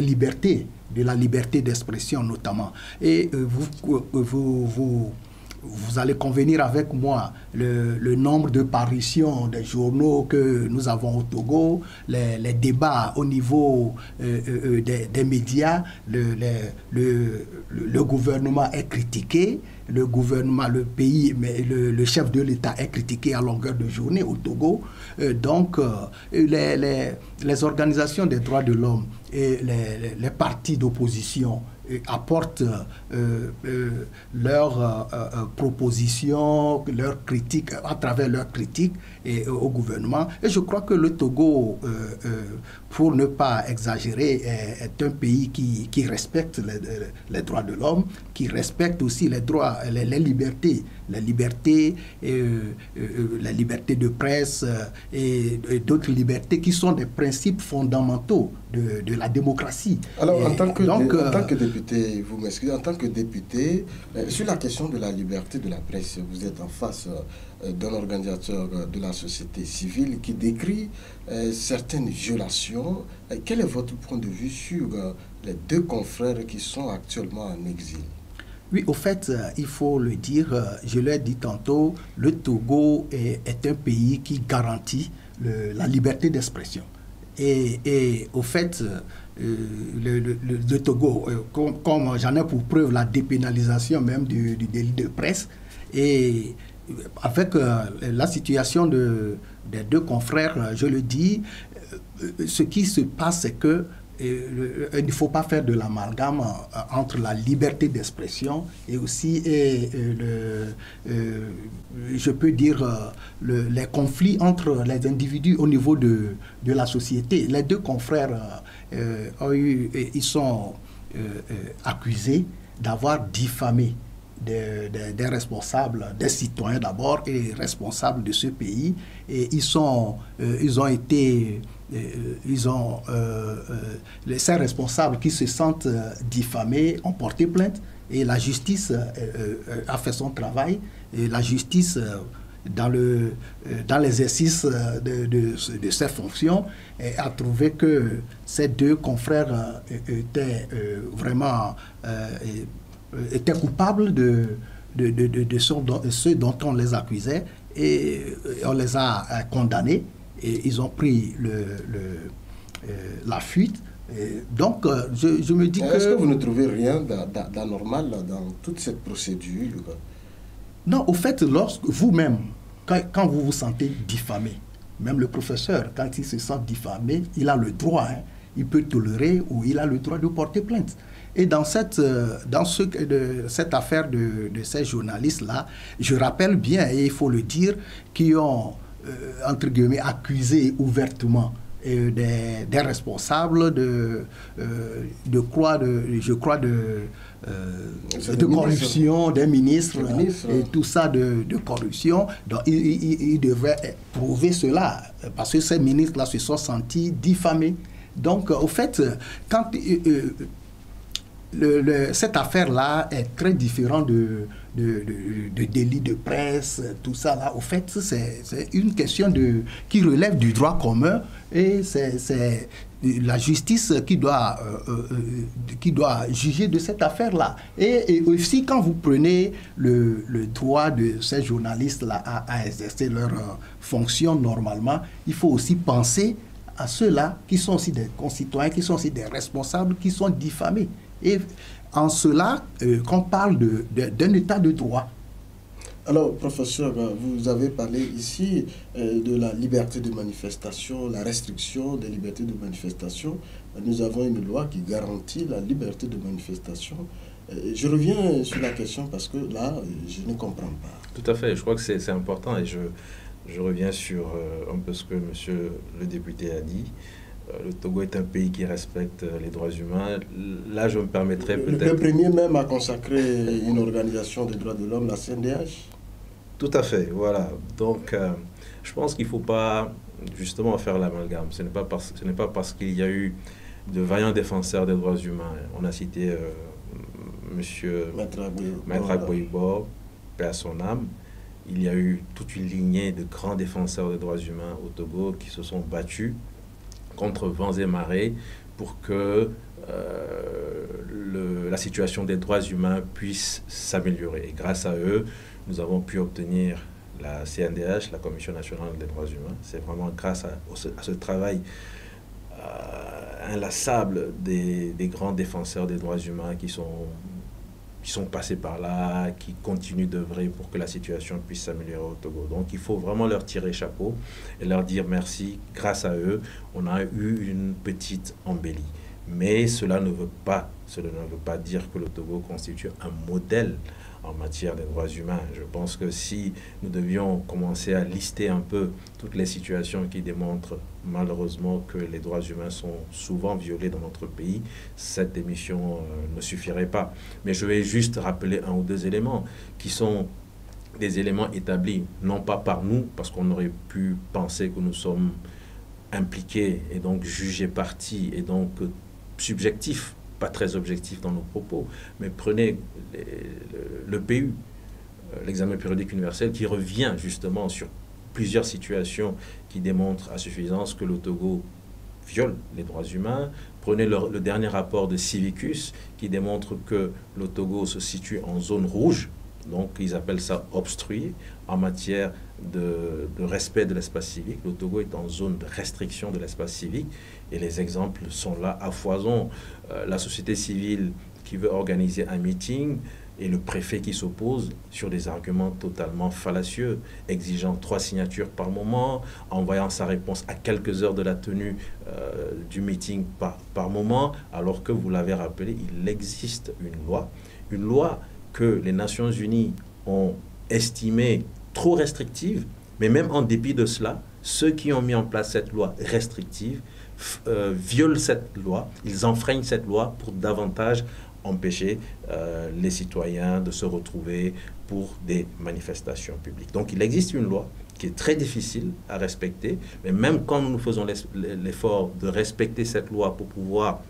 libertés, de la liberté d'expression notamment. Et vous allez convenir avec moi, le nombre de parutions des journaux que nous avons au Togo, les débats au niveau des médias, le gouvernement est critiqué. Le gouvernement, le pays, mais le chef de l'État est critiqué à longueur de journée au Togo. Les organisations des droits de l'homme et les partis d'opposition apportent leurs propositions, leurs critiques, à travers leurs critiques au gouvernement. Et je crois que le Togo, pour ne pas exagérer, est un pays qui respecte les droits de l'homme, qui respecte aussi les droits, les libertés de presse et d'autres libertés qui sont des principes fondamentaux de la démocratie. Alors, en tant que député, vous m'excusez, en tant que député, sur la question de la liberté de la presse, vous êtes en face d'un organisateur de la société civile qui décrit certaines violations. Quel est votre point de vue sur les deux confrères qui sont actuellement en exil? Oui, au fait, il faut le dire, je l'ai dit tantôt, le Togo est un pays qui garantit la liberté d'expression. Et au fait, le Togo, comme j'en ai pour preuve la dépénalisation même du délit de presse, et avec la situation des deux confrères, je le dis, ce qui se passe, c'est que il ne faut pas faire de l'amalgame entre la liberté d'expression et aussi, je peux dire, les conflits entre les individus au niveau de la société. Les deux confrères accusés d'avoir diffamé des responsables, des citoyens d'abord et responsables de ce pays. Et ces responsables qui se sentent diffamés ont porté plainte et la justice a fait son travail. Et la justice, dans l'exercice de ses fonctions, a trouvé que ces deux confrères étaient coupables de ce dont on les accusait, et on les a condamnés. Et ils ont pris la fuite. Et donc, je me dis que... Est-ce que vous ne trouvez rien d'anormal dans toute cette procédure? Non, au fait, lorsque vous-même, quand vous vous sentez diffamé, même le professeur, quand il se sent diffamé, il a le droit, hein, il peut tolérer ou il a le droit de porter plainte. Et dans cette affaire de ces journalistes-là, je rappelle bien, et il faut le dire, qui ont... entre guillemets, accusé ouvertement des responsables de corruption, des ministres, et tout ça de corruption. Donc, ils devraient prouver cela, parce que ces ministres-là se sont sentis diffamés. Donc, au fait, quand... cette affaire-là est très différente de délits de presse, tout ça. Là, au fait, c'est une question qui relève du droit commun, et c'est la justice qui doit juger de cette affaire-là. Et aussi, quand vous prenez le droit de ces journalistes-là à exercer leur fonction normalement, il faut aussi penser à ceux-là qui sont aussi des concitoyens, qui sont aussi des responsables, qui sont diffamés. Et en cela, qu'on parle d'un état de droit. Alors, professeur, vous avez parlé ici de la liberté de manifestation, la restriction des libertés de manifestation. Nous avons une loi qui garantit la liberté de manifestation. Je reviens sur la question parce que là, je ne comprends pas. Tout à fait, je crois que c'est important, et je reviens sur un peu ce que monsieur le député a dit. Le Togo est un pays qui respecte les droits humains. Là, je me permettrais peut-être... Le premier même a consacré une organisation des droits de l'homme, la CNDH. Tout à fait, voilà. Donc, je pense qu'il ne faut pas, justement, faire l'amalgame. Ce n'est pas parce qu'il y a eu de vaillants défenseurs des droits humains. On a cité M. Maître Agbéyomé, paix à son âme, il y a eu toute une lignée de grands défenseurs des droits humains au Togo qui se sont battus contre vents et marées pour que la situation des droits humains puisse s'améliorer. Et grâce à eux, nous avons pu obtenir la CNDH, la Commission nationale des droits humains. C'est vraiment grâce à ce travail inlassable des grands défenseurs des droits humains qui sont passés par là, qui continuent d'œuvrer pour que la situation puisse s'améliorer au Togo. Donc il faut vraiment leur tirer chapeau et leur dire merci. Grâce à eux, on a eu une petite embellie. Mais cela ne veut pas dire que le Togo constitue un modèle en matière de droits humains. Je pense que si nous devions commencer à lister un peu toutes les situations qui démontrent malheureusement que les droits humains sont souvent violés dans notre pays, cette émission ne suffirait pas. Mais je vais juste rappeler un ou deux éléments qui sont des éléments établis, non pas par nous, parce qu'on aurait pu penser que nous sommes impliqués et donc jugés partis et donc subjectifs, pas très objectif dans nos propos, mais prenez le PU, l'examen périodique universel, qui revient justement sur plusieurs situations qui démontrent à suffisance que le Togo viole les droits humains. Prenez le dernier rapport de Civicus qui démontre que le Togo se situe en zone rouge, donc ils appellent ça obstrué en matière de respect de l'espace civique. Le Togo est en zone de restriction de l'espace civique et les exemples sont là à foison. La société civile qui veut organiser un meeting et le préfet qui s'oppose sur des arguments totalement fallacieux, exigeant 3 signatures par moment, envoyant sa réponse à quelques heures de la tenue du meeting par moment, alors que vous l'avez rappelé, il existe une loi que les Nations Unies ont estimée trop restrictive, mais même en dépit de cela, ceux qui ont mis en place cette loi restrictive violent cette loi, ils enfreignent cette loi pour davantage empêcher les citoyens de se retrouver pour des manifestations publiques. Donc il existe une loi qui est très difficile à respecter, mais même quand nous faisons l'effort de respecter cette loi pour pouvoir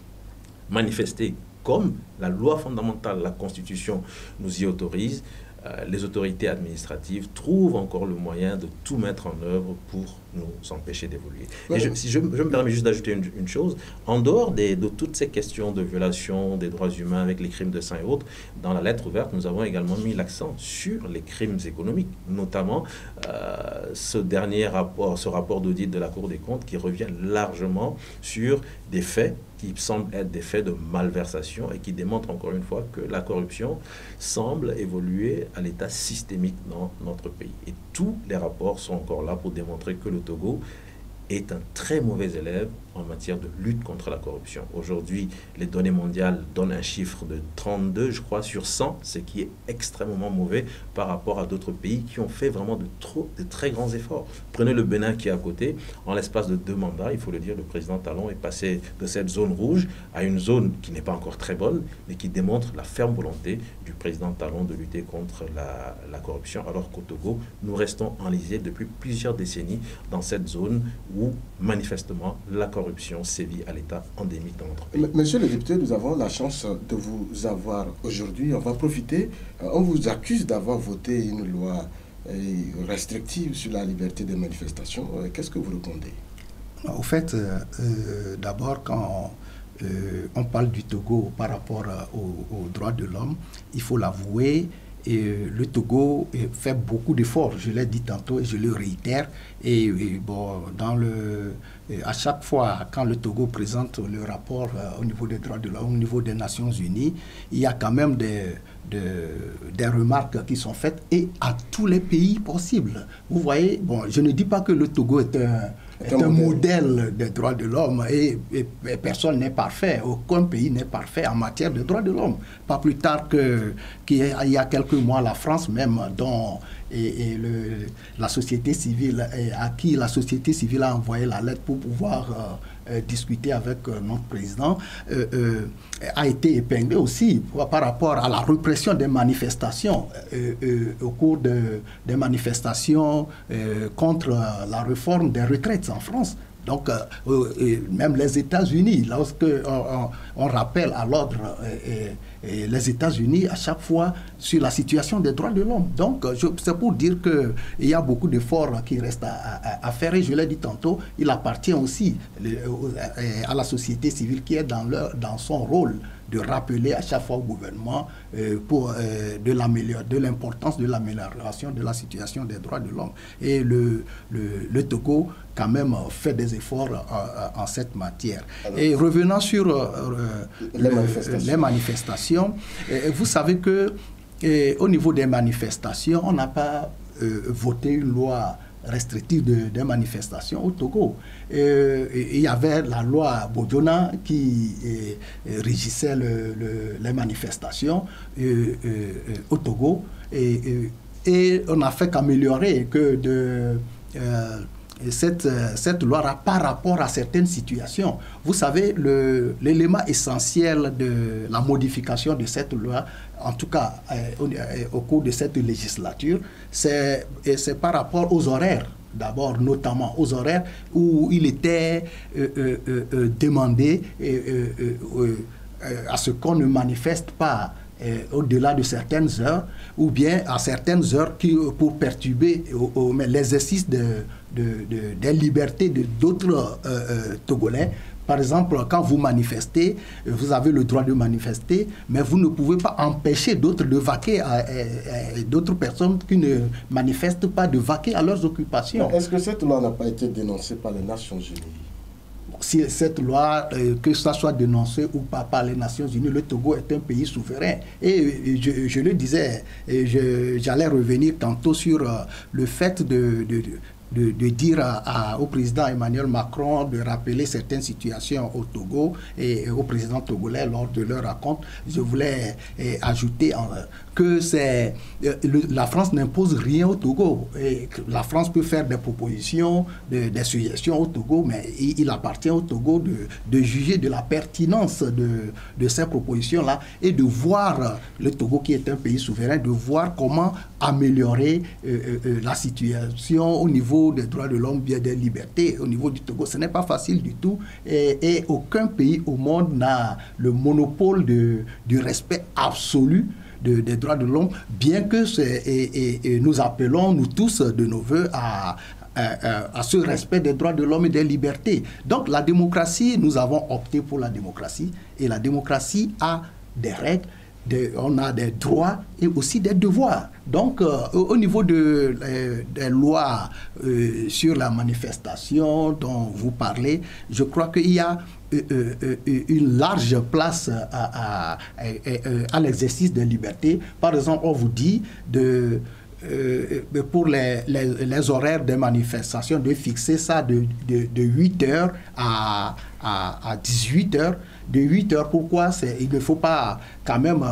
manifester comme la loi fondamentale, la Constitution, nous y autorise, les autorités administratives trouvent encore le moyen de tout mettre en œuvre pour nous empêcher d'évoluer. Ouais. Je me permets juste d'ajouter une chose. En dehors de toutes ces questions de violation des droits humains avec les crimes de sang et autres, dans la lettre ouverte, nous avons également mis l'accent sur les crimes économiques, notamment ce rapport d'audit de la Cour des comptes qui revient largement sur des faits qui semblent être des faits de malversation et qui démontrent encore une fois que la corruption semble évoluer à l'état systémique dans notre pays. Et tous les rapports sont encore là pour démontrer que le Togo est un très mauvais élève en matière de lutte contre la corruption. Aujourd'hui, les données mondiales donnent un chiffre de 32, je crois, sur 100, ce qui est extrêmement mauvais par rapport à d'autres pays qui ont fait vraiment de très grands efforts. Prenez le Bénin qui est à côté. En l'espace de 2 mandats, il faut le dire, le président Talon est passé de cette zone rouge à une zone qui n'est pas encore très bonne, mais qui démontre la ferme volonté du président Talon de lutter contre la corruption, alors qu'au Togo, nous restons enlisés depuis plusieurs décennies dans cette zone où, manifestement, la corruption sévit à l'état endémique dans notre pays. Monsieur le député, nous avons la chance de vous avoir aujourd'hui. On va profiter. On vous accuse d'avoir voté une loi restrictive sur la liberté de manifestation. Qu'est-ce que vous répondez? Au fait, d'abord, quand on parle du Togo par rapport aux droits de l'homme, il faut l'avouer. Et le Togo fait beaucoup d'efforts, je l'ai dit tantôt et je le réitère. Et bon, à chaque fois, quand le Togo présente le rapport au niveau des droits de l'homme, au niveau des Nations Unies, il y a quand même des remarques qui sont faites et à tous les pays possibles. Vous voyez, bon, je ne dis pas que le Togo est un modèle des droits de l'homme et personne n'est parfait, aucun pays n'est parfait en matière de droits de l'homme. Pas plus tard qu'il y a quelques mois, la France même, à qui la société civile a envoyé la lettre pour pouvoir discuter avec notre président, a été épinglé aussi par rapport à la répression des manifestations au cours des manifestations contre la réforme des retraites en France. Donc, même les États-Unis, lorsque on rappelle à l'ordre les États-Unis à chaque fois sur la situation des droits de l'homme. Donc, c'est pour dire qu'il y a beaucoup d'efforts qui restent à faire. Et je l'ai dit tantôt, il appartient aussi à la société civile qui est dans son rôle de rappeler à chaque fois au gouvernement de l'importance de l'amélioration de la situation des droits de l'homme. Et le Togo, quand même, fait des efforts en cette matière. Alors, et revenant sur les manifestations, vous savez que au niveau des manifestations, on n'a pas voté une loi restrictive des manifestations au Togo. Il y avait la loi Bojona qui régissait les manifestations au Togo, et on a fait qu'améliorer que cette loi par rapport à certaines situations. Vous savez, l'élément essentiel de la modification de cette loi, en tout cas au cours de cette législature, c'est par rapport aux horaires. D'abord, notamment aux horaires où il était demandé à ce qu'on ne manifeste pas au-delà de certaines heures, ou bien à certaines heures pour perturber l'exercice des libertés d'autres Togolais. Par exemple, quand vous manifestez, vous avez le droit de manifester, mais vous ne pouvez pas empêcher d'autres de vaquer, d'autres personnes qui ne manifestent pas, de vaquer à leurs occupations. Est-ce que cette loi n'a pas été dénoncée par les Nations Unies? Si cette loi, que ça soit dénoncée ou pas par les Nations Unies, le Togo est un pays souverain. Et je le disais, j'allais revenir tantôt sur le fait de dire au président Emmanuel Macron de rappeler certaines situations au Togo et au président togolais lors de leur rencontre. Je voulais ajouter que la France n'impose rien au Togo. Et la France peut faire des propositions, des suggestions au Togo, mais il appartient au Togo de juger de la pertinence de ces propositions-là, et de voir, le Togo qui est un pays souverain, de voir comment améliorer la situation au niveau des droits de l'homme, bien des libertés au niveau du Togo. Ce n'est pas facile du tout, et aucun pays au monde n'a le monopole du respect absolu des droits de l'homme, bien que nous appelons, nous tous, de nos voeux à ce respect des droits de l'homme et des libertés. Donc la démocratie, nous avons opté pour la démocratie, et la démocratie a des règles, on a des droits et aussi des devoirs. Donc au niveau des lois sur la manifestation dont vous parlez, je crois qu'il y a une large place à l'exercice des libertés. Par exemple, on vous dit pour les horaires des manifestations, de fixer ça de 8h à 18h. De 8h, pourquoi? Il ne faut pas quand même,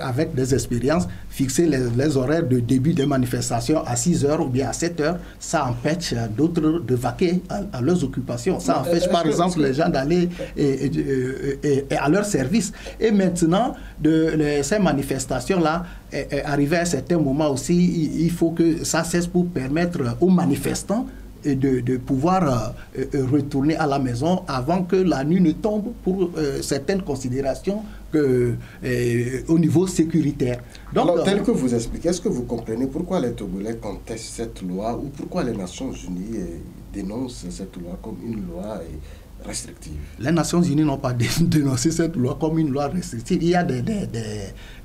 avec des expériences, fixer les horaires de début des manifestations à 6h ou bien à 7h. Ça empêche d'autres de vaquer à leurs occupations. Ça empêche par exemple les gens d'aller à leur service. Et maintenant, ces manifestations-là, arrivées à un certain moment aussi, il faut que ça cesse pour permettre aux manifestants de pouvoir retourner à la maison avant que la nuit ne tombe, pour certaines considérations au niveau sécuritaire. Donc, alors, tel que vous expliquez, est-ce que vous comprenez pourquoi les Togolais contestent cette loi, ou pourquoi les Nations Unies dénoncent cette loi comme une loi restrictive? Les Nations Unies n'ont pas dénoncé cette loi comme une loi restrictive. Il y a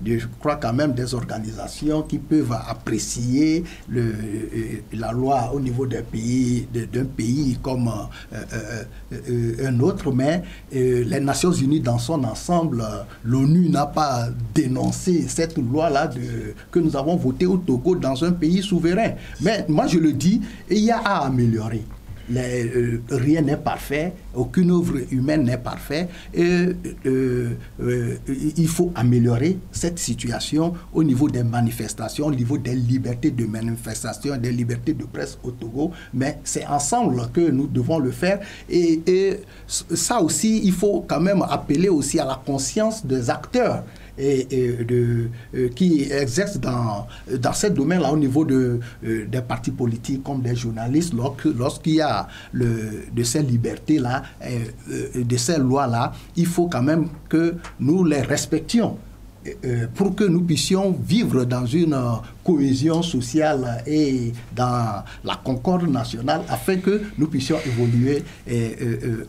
je crois quand même, des organisations qui peuvent apprécier la loi au niveau d'un pays, comme un autre, mais les Nations Unies dans son ensemble, l'ONU n'a pas dénoncé cette loi-là que nous avons votée au Togo, dans un pays souverain. Mais moi je le dis, il y a à améliorer. Rien n'est parfait, aucune œuvre humaine n'est parfaite, et il faut améliorer cette situation au niveau des manifestations, au niveau des libertés de manifestation, des libertés de presse au Togo, mais c'est ensemble que nous devons le faire, et ça aussi, il faut quand même appeler aussi à la conscience des acteurs qui exercent dans ce domaine-là au niveau des partis politiques comme des journalistes, lorsqu'il y a de ces libertés-là, de ces lois-là, il faut quand même que nous les respections pour que nous puissions vivre dans une cohésion sociale et dans la concorde nationale afin que nous puissions évoluer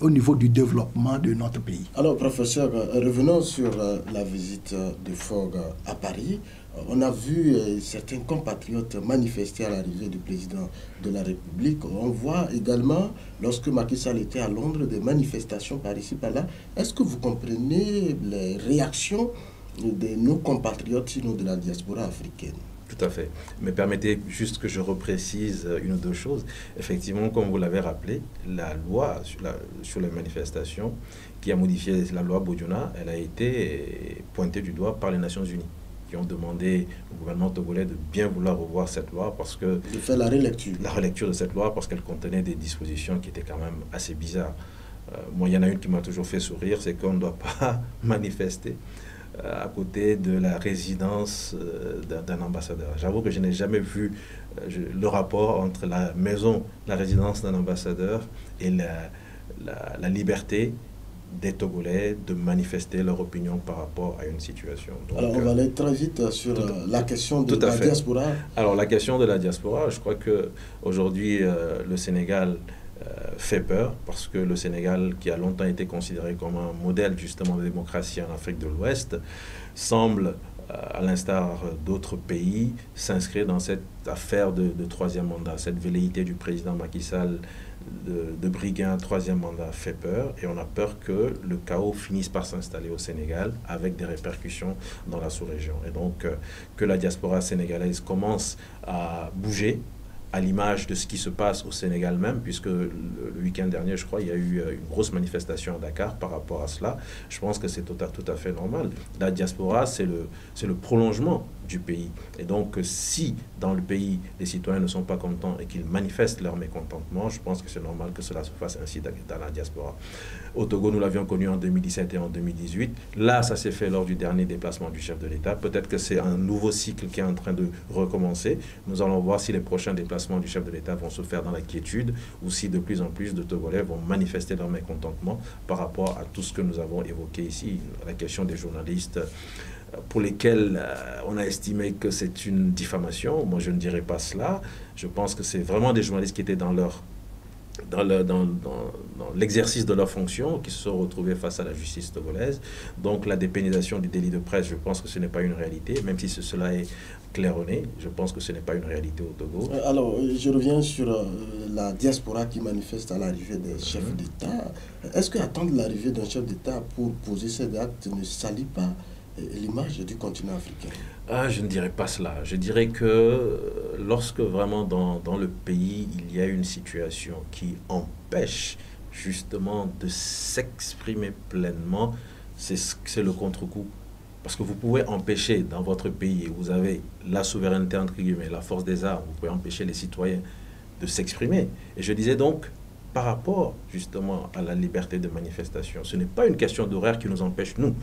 au niveau du développement de notre pays. Alors, professeur, revenons sur la visite de Faure à Paris. On a vu certains compatriotes manifester à l'arrivée du président de la République. On voit également, lorsque Macky Sall était à Londres, des manifestations par ici, par là. Est-ce que vous comprenez les réactions de nos compatriotes, sinon de la diaspora africaine? Tout à fait. Mais permettez juste que je reprécise une ou deux choses. Effectivement, comme vous l'avez rappelé, la loi sur les manifestations qui a modifié la loi Boudiona, elle a été pointée du doigt par les Nations Unies, qui ont demandé au gouvernement togolais de bien vouloir revoir cette loi parce que... De faire la relecture. La relecture de cette loi parce qu'elle contenait des dispositions qui étaient quand même assez bizarres. Moi, il y en a une qui m'a toujours fait sourire, c'est qu'on ne doit pas manifester à côté de la résidence d'un ambassadeur. J'avoue que je n'ai jamais vu le rapport entre la maison, la résidence d'un ambassadeur et la liberté des Togolais de manifester leur opinion par rapport à une situation. Donc, alors on va aller très vite sur la question de la diaspora. Alors la question de la diaspora, je crois qu'aujourd'hui le Sénégal fait peur parce que le Sénégal, qui a longtemps été considéré comme un modèle justement de démocratie en Afrique de l'Ouest, semble, à l'instar d'autres pays, s'inscrire dans cette affaire de troisième mandat. Cette velléité du président Macky Sall de briguer un troisième mandat fait peur et on a peur que le chaos finisse par s'installer au Sénégal avec des répercussions dans la sous-région. Et donc que la diaspora sénégalaise commence à bouger, à l'image de ce qui se passe au Sénégal même, puisque le week-end dernier, je crois, il y a eu une grosse manifestation à Dakar par rapport à cela. Je pense que c'est tout à fait normal. La diaspora, c'est le prolongement du pays. Et donc, si dans le pays, les citoyens ne sont pas contents et qu'ils manifestent leur mécontentement, je pense que c'est normal que cela se fasse ainsi dans la diaspora. Au Togo, nous l'avions connu en 2017 et en 2018. Là, ça s'est fait lors du dernier déplacement du chef de l'État. Peut-être que c'est un nouveau cycle qui est en train de recommencer. Nous allons voir si les prochains déplacements du chef de l'État vont se faire dans la quiétude ou si de plus en plus de Togolais vont manifester leur mécontentement par rapport à tout ce que nous avons évoqué ici, la question des journalistes, pour lesquels on a estimé que c'est une diffamation. Moi, je ne dirais pas cela. Je pense que c'est vraiment des journalistes qui étaient dans l'exercice de leurs fonctions, qui se sont retrouvés face à la justice togolaise. Donc la dépénalisation du délit de presse, je pense que ce n'est pas une réalité, même si cela est claironné, je pense que ce n'est pas une réalité au Togo. Alors, je reviens sur la diaspora qui manifeste à l'arrivée des chefs d'État. Est-ce qu'attendre l'arrivée d'un chef d'État pour poser cet acte ne salit pas l'image du continent africain? Ah, je ne dirais pas cela. Je dirais que lorsque vraiment dans le pays, il y a une situation qui empêche justement de s'exprimer pleinement, c'est le contre-coup. Parce que vous pouvez empêcher dans votre pays, et vous avez la souveraineté entre guillemets, la force des armes, vous pouvez empêcher les citoyens de s'exprimer. Et je disais donc, par rapport justement à la liberté de manifestation, ce n'est pas une question d'horaire qui nous empêche, nous,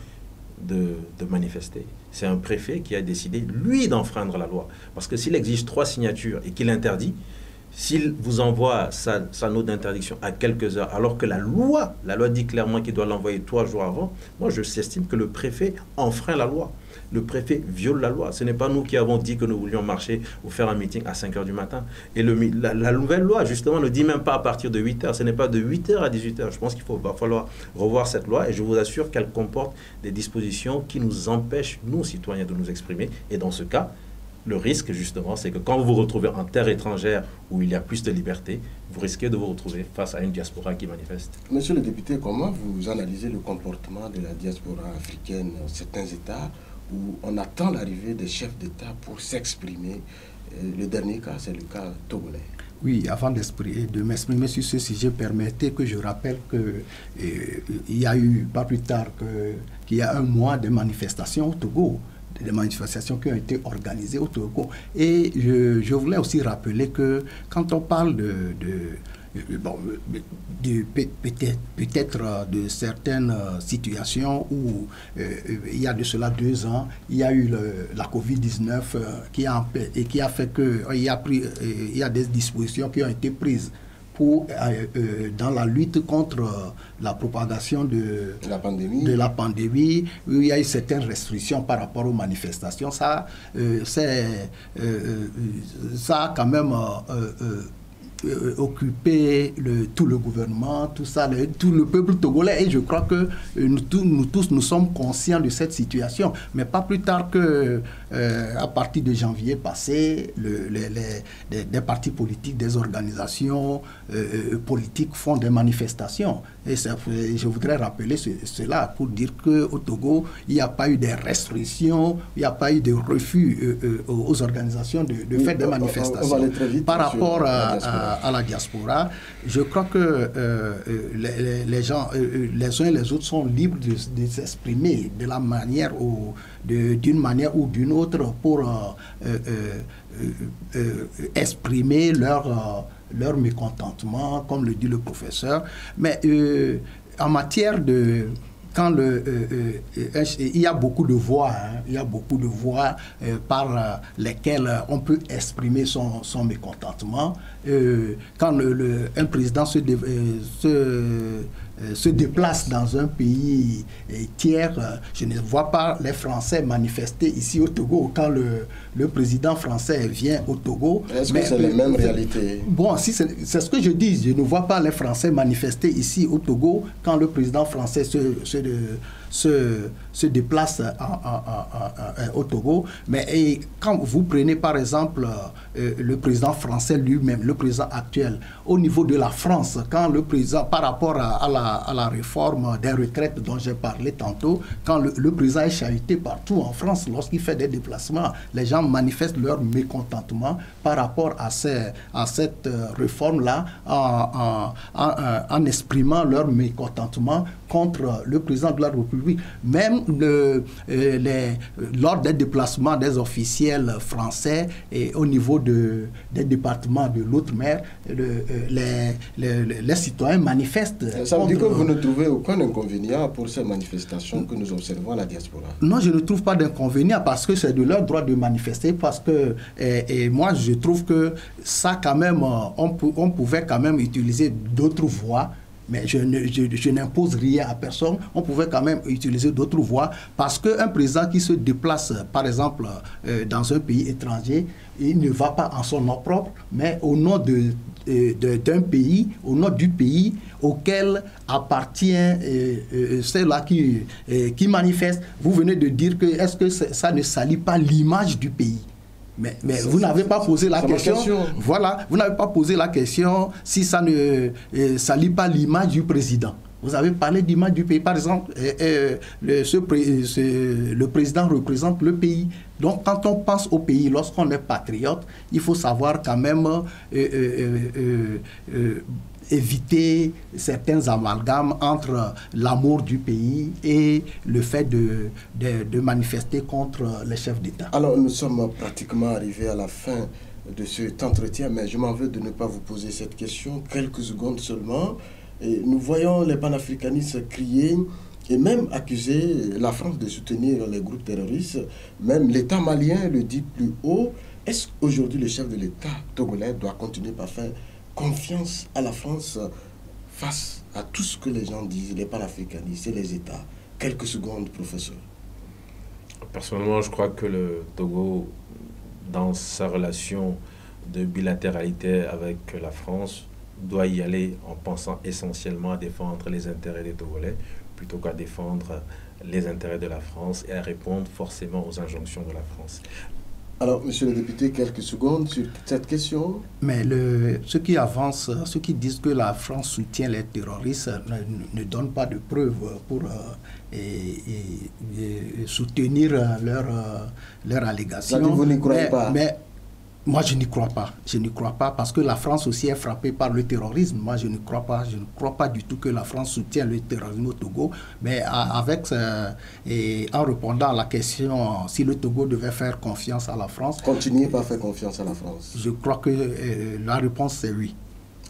de manifester. C'est un préfet qui a décidé, lui, d'enfreindre la loi. Parce que s'il exige 3 signatures et qu'il interdit, s'il vous envoie sa note d'interdiction à quelques heures, alors que la loi dit clairement qu'il doit l'envoyer 3 jours avant, moi, je estime que le préfet enfreint la loi. Le préfet viole la loi. Ce n'est pas nous qui avons dit que nous voulions marcher ou faire un meeting à 5 h du matin. Et la nouvelle loi, justement, ne dit même pas à partir de 8 h. Ce n'est pas de 8 h à 18 h. Je pense qu'il va falloir revoir cette loi. Et je vous assure qu'elle comporte des dispositions qui nous empêchent, nous, citoyens, de nous exprimer. Et dans ce cas, le risque, justement, c'est que quand vous vous retrouvez en terre étrangère où il y a plus de liberté, vous risquez de vous retrouver face à une diaspora qui manifeste. Monsieur le député, comment vous analysez le comportement de la diaspora africaine dans certains États où on attend l'arrivée des chefs d'État pour s'exprimer? Le dernier cas, c'est le cas togolais. Oui, avant de m'exprimer sur ce sujet, permettez que je rappelle qu'il y a eu, pas plus tard qu'il y a un mois, des manifestations au Togo, des manifestations qui ont été organisées au Togo. Et je voulais aussi rappeler que quand on parle bon, peut-être de certaines situations où il y a de cela 2 ans, il y a eu la COVID-19 qui a fait que il y a des dispositions qui ont été prises pour, dans la lutte contre la propagation de la pandémie, où il y a eu certaines restrictions par rapport aux manifestations. Ça, ça a quand même occupé tout le gouvernement, tout ça, tout le peuple togolais. Et je crois que nous tous, nous sommes conscients de cette situation. Mais pas plus tard que à partir de janvier passé, des partis politiques, des organisations politiques font des manifestations. Et ça, je voudrais rappeler cela pour dire qu'au Togo, il n'y a pas eu de restrictions, il n'y a pas eu de refus aux organisations de faire des manifestations. On va aller très vite, par rapport à la diaspora, je crois que les gens, les uns et les autres sont libres de s'exprimer de la manière ou d'une manière ou d'une autre pour exprimer leur mécontentement, comme le dit le professeur. Mais en matière de... Quand il y a beaucoup de voix, hein, il y a beaucoup de voix par lesquelles on peut exprimer son mécontentement. Quand un président se déplace dans un pays tiers. Je ne vois pas les Français manifester ici au Togo quand le président français vient au Togo. Est-ce que c'est la même réalité? Bon, si c'est ce que je dis. Je ne vois pas les Français manifester ici au Togo quand le président français se déplace au Togo. Mais quand vous prenez par exemple le président français lui-même, le président actuel, au niveau de la France, quand le président, par rapport à la réforme des retraites dont j'ai parlé tantôt, quand le président est chahuté partout en France, lorsqu'il fait des déplacements, les gens manifestent leur mécontentement par rapport à cette réforme-là en exprimant leur mécontentement contre le président de la République. Même lors des déplacements des officiels français et au niveau des départements de l'Outre-mer, les citoyens manifestent. Ça veut dire que vous ne trouvez aucun inconvénient pour ces manifestations que nous observons à la diaspora? Non, je ne trouve pas d'inconvénient parce que c'est de leur droit de manifester, parce que, et moi je trouve que ça quand même, on pouvait quand même utiliser d'autres voies. Mais je n'impose rien à personne. On pouvait quand même utiliser d'autres voies parce qu'un président qui se déplace, par exemple, dans un pays étranger, il ne va pas en son nom propre, mais au nom d'un pays, au nom du pays auquel appartient ceux-là qui manifestent. Vous venez de dire que est-ce que ça ne salit pas l'image du pays ? Mais vous n'avez pas posé la question. Voilà, vous n'avez pas posé la question si ça ne salit pas l'image du président. Vous avez parlé d'image du pays. Par exemple, le président représente le pays. Donc, quand on pense au pays, lorsqu'on est patriote, il faut savoir quand même éviter certains amalgames entre l'amour du pays et le fait de manifester contre les chefs d'État. Alors, nous sommes pratiquement arrivés à la fin de cet entretien, mais je m'en veux de ne pas vous poser cette question. Quelques secondes seulement. Et nous voyons les panafricanistes crier et même accuser la France de soutenir les groupes terroristes. Même l'État malien le dit plus haut. Est-ce qu'aujourd'hui le chef de l'État togolais doit continuer par faire confiance à la France face à tout ce que les gens disent, les panafricanistes et les États? Quelques secondes, professeur. Personnellement, je crois que le Togo, dans sa relation de bilatéralité avec la France, doit y aller en pensant essentiellement à défendre les intérêts des Togolais plutôt qu'à défendre les intérêts de la France et à répondre forcément aux injonctions de la France. Alors, monsieur le député, quelques secondes sur cette question. Mais ceux qui avancent, ceux qui disent que la France soutient les terroristes ne donnent pas de preuves pour soutenir leur allégation. Vous n'y croyez pas? Moi, je n'y crois pas. Je n'y crois pas parce que la France aussi est frappée par le terrorisme. Moi, je ne crois pas. Je ne crois pas du tout que la France soutient le terrorisme au Togo. Mais en répondant à la question si le Togo devait faire confiance à la France... Continuez pas à faire confiance à la France. Je crois que la réponse, c'est oui.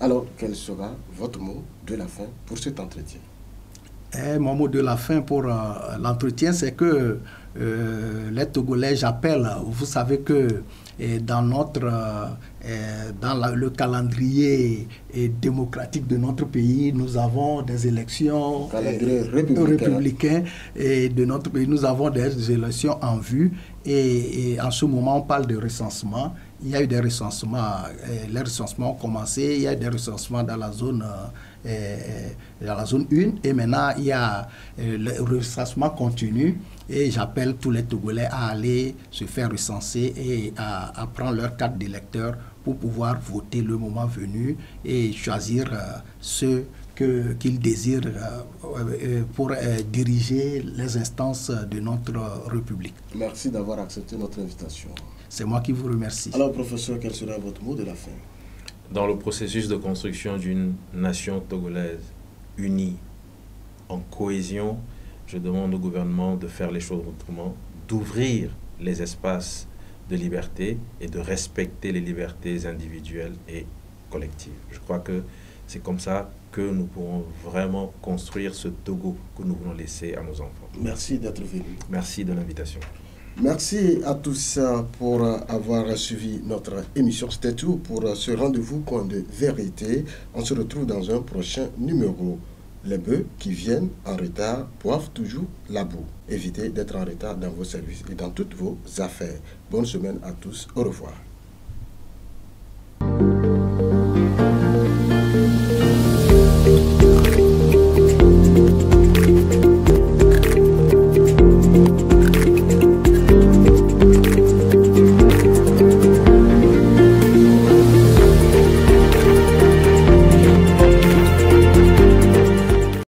Alors, quel sera votre mot de la fin pour cet entretien? Et mon mot de la fin pour l'entretien, c'est que les Togolais, j'appelle, vous savez que dans notre le calendrier démocratique de notre pays, nous avons des élections républicaines et de notre pays, nous avons des élections en vue et en ce moment on parle de recensement. Il y a eu des recensements, les recensements ont commencé, il y a eu des recensements dans la zone 1 et maintenant il y a le recensement continu et j'appelle tous les Togolais à aller se faire recenser et à prendre leur carte d'électeur pour pouvoir voter le moment venu et choisir ceux qu'ils désirent pour diriger les instances de notre République. Merci d'avoir accepté notre invitation. C'est moi qui vous remercie. Alors, professeur, quel sera votre mot de la fin? Dans le processus de construction d'une nation togolaise unie, en cohésion, je demande au gouvernement de faire les choses autrement, d'ouvrir les espaces de liberté et de respecter les libertés individuelles et collectives. Je crois que c'est comme ça que nous pourrons vraiment construire ce Togo que nous voulons laisser à nos enfants. Merci d'être venu. Merci de l'invitation. Merci à tous pour avoir suivi notre émission. C'était tout pour ce rendez-vous Coin de vérité. On se retrouve dans un prochain numéro. Les bœufs qui viennent en retard boivent toujours la boue. Évitez d'être en retard dans vos services et dans toutes vos affaires. Bonne semaine à tous. Au revoir.